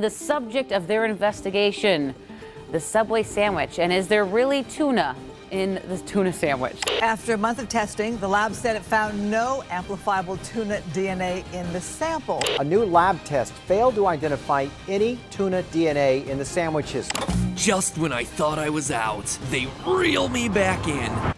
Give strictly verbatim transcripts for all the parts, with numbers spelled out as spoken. the subject of their investigation, the Subway sandwich, and is there really tuna in the tuna sandwich? After a month of testing, the lab said it found no amplifiable tuna D N A in the sample. A new lab test failed to identify any tuna D N A in the sandwiches. Just when I thought I was out, they reel me back in.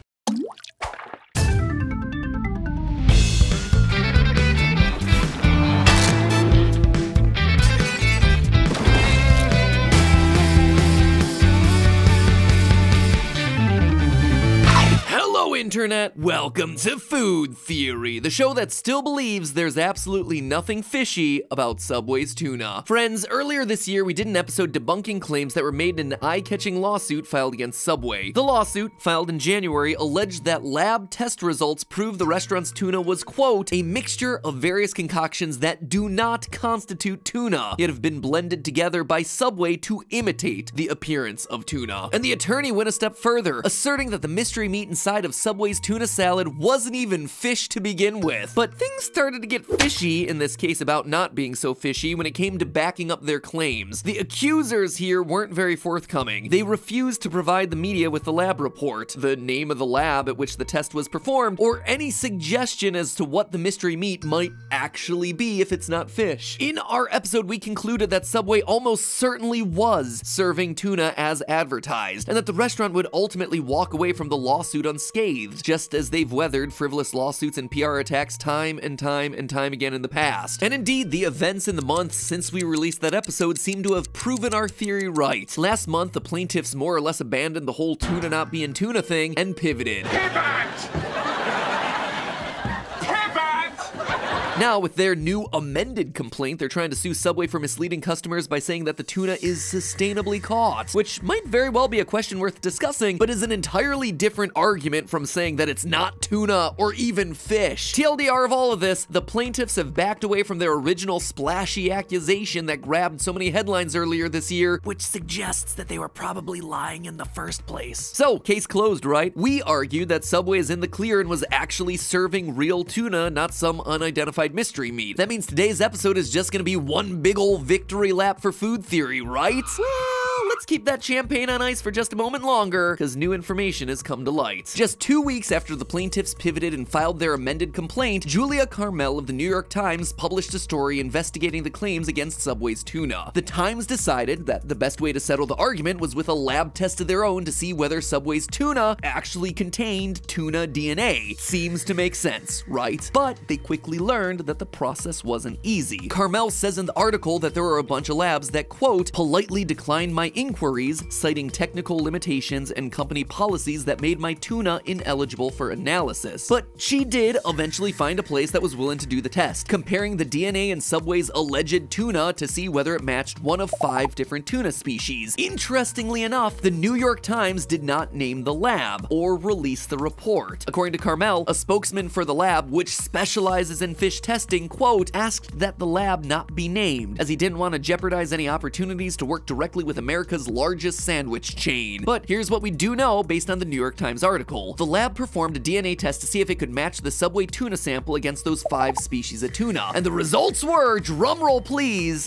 Internet, welcome to Food Theory, the show that still believes there's absolutely nothing fishy about Subway's tuna. Friends, earlier this year we did an episode debunking claims that were made in an eye-catching lawsuit filed against Subway. The lawsuit, filed in January, alleged that lab test results proved the restaurant's tuna was, quote, a mixture of various concoctions that do not constitute tuna, yet have been blended together by Subway to imitate the appearance of tuna. And the attorney went a step further, asserting that the mystery meat inside of Subway Subway's tuna salad wasn't even fish to begin with. But things started to get fishy in this case about not being so fishy when it came to backing up their claims. The accusers here weren't very forthcoming. They refused to provide the media with the lab report, the name of the lab at which the test was performed, or any suggestion as to what the mystery meat might actually be if it's not fish. In our episode, we concluded that Subway almost certainly was serving tuna as advertised, and that the restaurant would ultimately walk away from the lawsuit unscathed, just as they've weathered frivolous lawsuits and P R attacks time and time and time again in the past. And indeed, the events in the months since we released that episode seem to have proven our theory right. Last month, the plaintiffs more or less abandoned the whole tuna not being tuna thing and pivoted. Pivot! Now, with their new amended complaint, they're trying to sue Subway for misleading customers by saying that the tuna is sustainably caught, which might very well be a question worth discussing, but is an entirely different argument from saying that it's not tuna or even fish. T L D R of all of this, the plaintiffs have backed away from their original splashy accusation that grabbed so many headlines earlier this year, which suggests that they were probably lying in the first place. So, case closed, right? We argued that Subway is in the clear and was actually serving real tuna, not some unidentified mystery meat. That means today's episode is just gonna be one big old victory lap for Food Theory, right? Well, let's keep that champagne on ice for just a moment longer, because new information has come to light. Just two weeks after the plaintiffs pivoted and filed their amended complaint, Julia Carmel of the New York Times published a story investigating the claims against Subway's tuna. The Times decided that the best way to settle the argument was with a lab test of their own to see whether Subway's tuna actually contained tuna D N A. Seems to make sense, right? But they quickly learned that the process wasn't easy. Carmel says in the article that there were a bunch of labs that, quote, politely declined my inquiries, citing technical limitations and company policies that made my tuna ineligible for analysis. But she did eventually find a place that was willing to do the test, comparing the D N A in Subway's alleged tuna to see whether it matched one of five different tuna species. Interestingly enough, the New York Times did not name the lab or release the report. According to Carmel, a spokesman for the lab, which specializes in fish testing, testing, quote, asked that the lab not be named, as he didn't want to jeopardize any opportunities to work directly with America's largest sandwich chain. But here's what we do know based on the New York Times article. The lab performed a D N A test to see if it could match the Subway tuna sample against those five species of tuna. And the results were, drumroll please,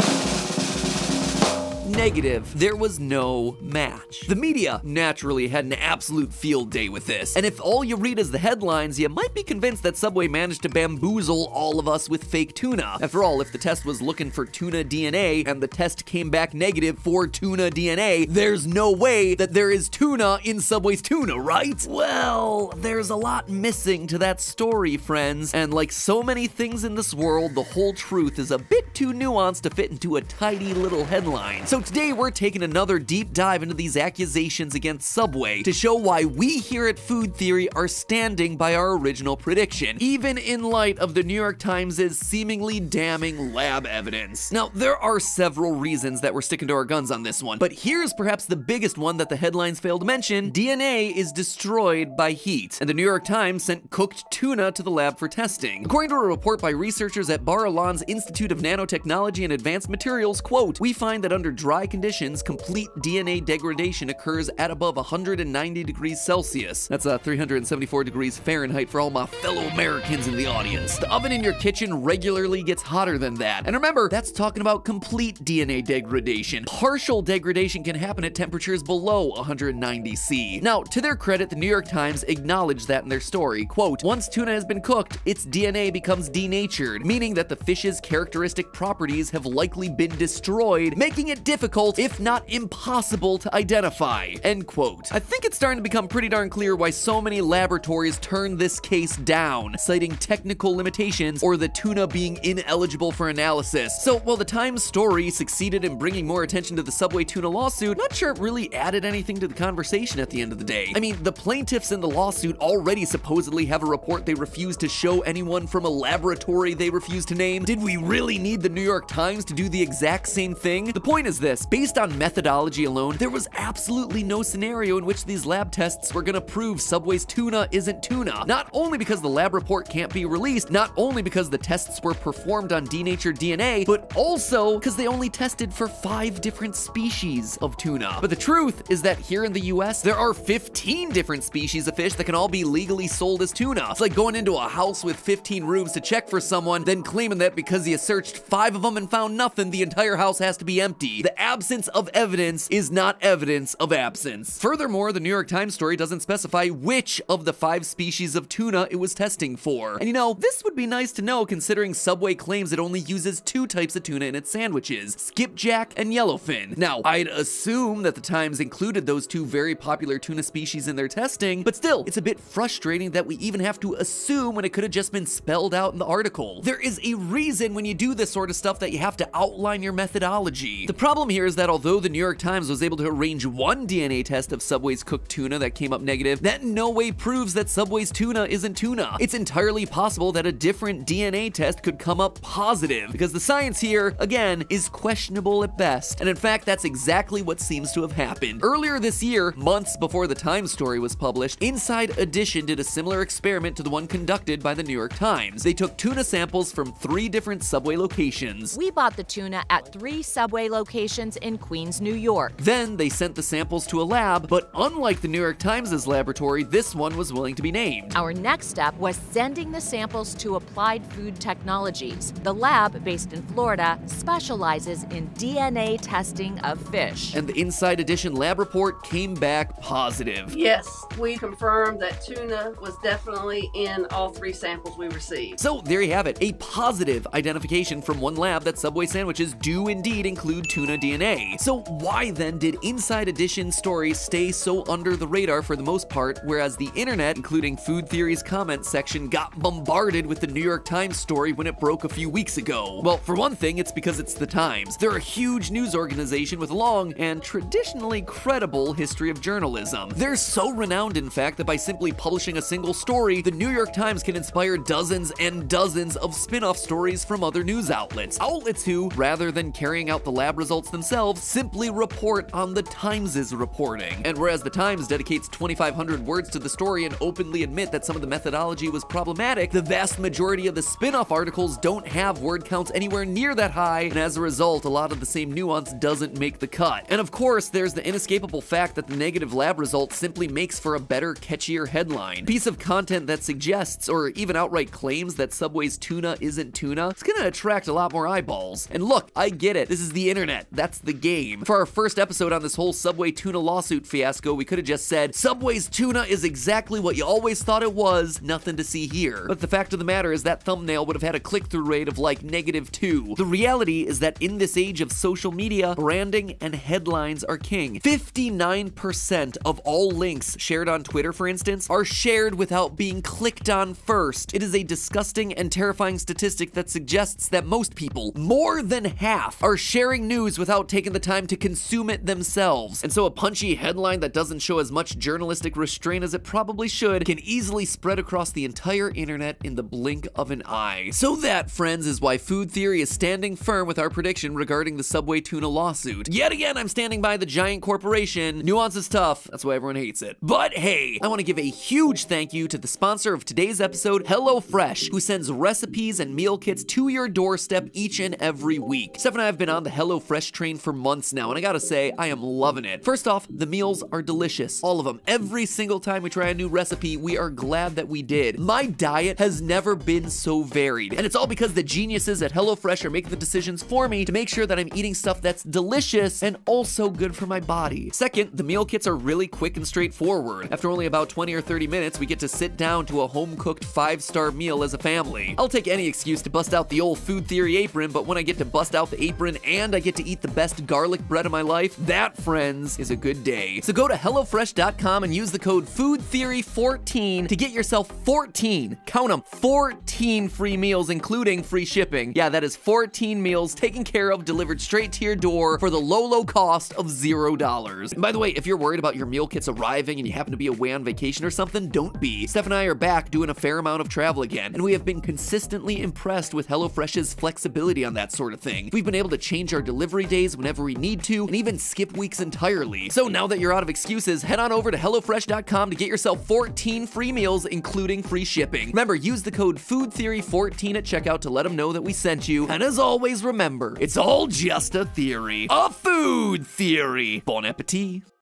negative. There was no match. The media naturally had an absolute field day with this, and if all you read is the headlines, you might be convinced that Subway managed to bamboozle all of us with fake tuna. After all, if the test was looking for tuna D N A and the test came back negative for tuna D N A, there's no way that there is tuna in Subway's tuna, right? Well, there's a lot missing to that story, friends, and like so many things in this world, the whole truth is a bit too nuanced to fit into a tidy little headline. So So today we're taking another deep dive into these accusations against Subway to show why we here at Food Theory are standing by our original prediction, even in light of the New York Times' seemingly damning lab evidence. Now, there are several reasons that we're sticking to our guns on this one, but here's perhaps the biggest one that the headlines fail to mention. D N A is destroyed by heat, and the New York Times sent cooked tuna to the lab for testing. According to a report by researchers at Bar-Alan's Institute of Nanotechnology and Advanced Materials, quote, we find that under dry dry conditions, complete D N A degradation occurs at above one hundred ninety degrees Celsius. That's uh, three hundred seventy-four degrees Fahrenheit for all my fellow Americans in the audience. The oven in your kitchen regularly gets hotter than that. And remember, that's talking about complete D N A degradation. Partial degradation can happen at temperatures below one hundred ninety C. Now, to their credit, the New York Times acknowledged that in their story. Quote, once tuna has been cooked, its D N A becomes denatured, meaning that the fish's characteristic properties have likely been destroyed, making it difficult, if not impossible, to identify. End quote. I think it's starting to become pretty darn clear why so many laboratories turned this case down, citing technical limitations or the tuna being ineligible for analysis. So while the Times story succeeded in bringing more attention to the Subway tuna lawsuit, not sure it really added anything to the conversation at the end of the day. I mean, the plaintiffs in the lawsuit already supposedly have a report they refused to show anyone from a laboratory they refused to name. Did we really need the New York Times to do the exact same thing? The point is this, based on methodology alone, there was absolutely no scenario in which these lab tests were gonna prove Subway's tuna isn't tuna. Not only because the lab report can't be released, not only because the tests were performed on denatured D N A, but also because they only tested for five different species of tuna. But the truth is that here in the U S, there are fifteen different species of fish that can all be legally sold as tuna. It's like going into a house with fifteen rooms to check for someone, then claiming that because you searched five of them and found nothing, the entire house has to be empty. The absence of evidence is not evidence of absence. Furthermore, the New York Times story doesn't specify which of the five species of tuna it was testing for. And you know, this would be nice to know considering Subway claims it only uses two types of tuna in its sandwiches, skipjack and yellowfin. Now, I'd assume that the Times included those two very popular tuna species in their testing, but still, it's a bit frustrating that we even have to assume when it could have just been spelled out in the article. There is a reason when you do this sort of stuff that you have to outline your methodology. The problem here is that although the New York Times was able to arrange one D N A test of Subway's cooked tuna that came up negative, that in no way proves that Subway's tuna isn't tuna. It's entirely possible that a different D N A test could come up positive, because the science here, again, is questionable at best. And in fact, that's exactly what seems to have happened. Earlier this year, months before the Times story was published, Inside Edition did a similar experiment to the one conducted by the New York Times. They took tuna samples from three different Subway locations. We bought the tuna at three Subway locations in Queens, New York. Then they sent the samples to a lab, but unlike the New York Times' laboratory, this one was willing to be named. Our next step was sending the samples to Applied Food Technologies. The lab, based in Florida, specializes in D N A testing of fish. And the Inside Edition lab report came back positive. Yes, we confirmed that tuna was definitely in all three samples we received. So there you have it, a positive identification from one lab that Subway sandwiches do indeed include tuna D N A. So why then did Inside Edition's stories stay so under the radar for the most part, whereas the internet, including Food Theory's comment section, got bombarded with the New York Times story when it broke a few weeks ago? Well, for one thing, it's because it's the Times. They're a huge news organization with a long and traditionally credible history of journalism. They're so renowned, in fact, that by simply publishing a single story, the New York Times can inspire dozens and dozens of spin-off stories from other news outlets. Outlets who, rather than carrying out the lab results themselves, simply report on the Times' reporting. And whereas the Times dedicates twenty-five hundred words to the story and openly admit that some of the methodology was problematic, the vast majority of the spin-off articles don't have word counts anywhere near that high, and as a result, a lot of the same nuance doesn't make the cut. And of course, there's the inescapable fact that the negative lab result simply makes for a better, catchier headline. Piece of content that suggests, or even outright claims, that Subway's tuna isn't tuna, it's gonna attract a lot more eyeballs. And look, I get it, this is the internet, that's the game. For our first episode on this whole Subway tuna lawsuit fiasco, we could have just said, Subway's tuna is exactly what you always thought it was, nothing to see here. But the fact of the matter is that thumbnail would have had a click-through rate of like negative two. The reality is that in this age of social media, branding and headlines are king. fifty-nine percent of all links shared on Twitter, for instance, are shared without being clicked on first. It is a disgusting and terrifying statistic that suggests that most people, more than half, are sharing news without taking the time to consume it themselves. And so a punchy headline that doesn't show as much journalistic restraint as it probably should can easily spread across the entire internet in the blink of an eye. So that, friends, is why Food Theory is standing firm with our prediction regarding the Subway tuna lawsuit. Yet again, I'm standing by the giant corporation. Nuance is tough, that's why everyone hates it. But hey, I want to give a huge thank you to the sponsor of today's episode, HelloFresh, who sends recipes and meal kits to your doorstep each and every week. Steph and I have been on the HelloFresh train train for months now, and I gotta say, I am loving it. First off, the meals are delicious. All of them. Every single time we try a new recipe, we are glad that we did. My diet has never been so varied, and it's all because the geniuses at HelloFresh are making the decisions for me to make sure that I'm eating stuff that's delicious and also good for my body. Second, the meal kits are really quick and straightforward. After only about twenty or thirty minutes, we get to sit down to a home-cooked five-star meal as a family. I'll take any excuse to bust out the old Food Theory apron, but when I get to bust out the apron and I get to eat the best garlic bread of my life, that, friends, is a good day. So go to HelloFresh dot com and use the code Food Theory fourteen to get yourself fourteen, count them, fourteen free meals, including free shipping. Yeah, that is fourteen meals taken care of, delivered straight to your door for the low, low cost of zero dollars. And by the way, if you're worried about your meal kits arriving and you happen to be away on vacation or something, don't be. Steph and I are back doing a fair amount of travel again, and we have been consistently impressed with HelloFresh's flexibility on that sort of thing. We've been able to change our delivery days whenever we need to, and even skip weeks entirely. So now that you're out of excuses, head on over to HelloFresh dot com to get yourself fourteen free meals, including free shipping. Remember, use the code Food Theory fourteen at checkout to let them know that we sent you. And as always, remember, it's all just a theory. A food theory. Bon appetit.